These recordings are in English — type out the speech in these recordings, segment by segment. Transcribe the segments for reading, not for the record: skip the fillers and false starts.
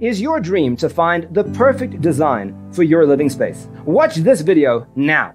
Is your dream to find the perfect design for your living space? Watch this video now.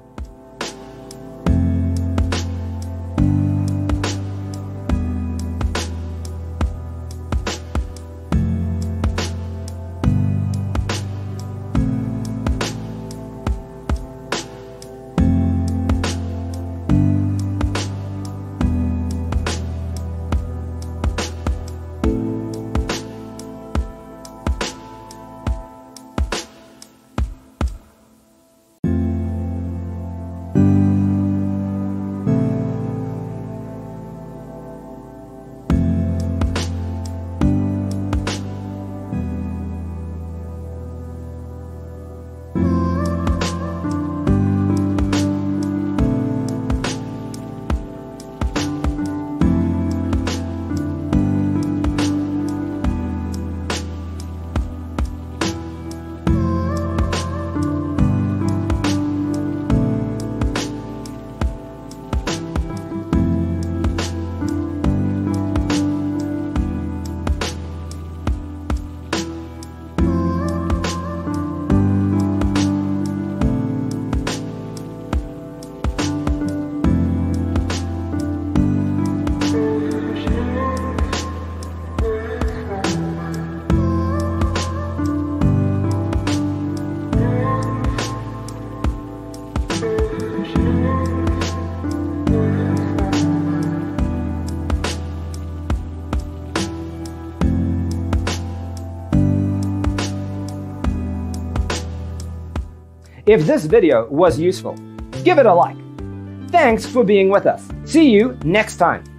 If this video was useful, give it a like. Thanks for being with us. See you next time.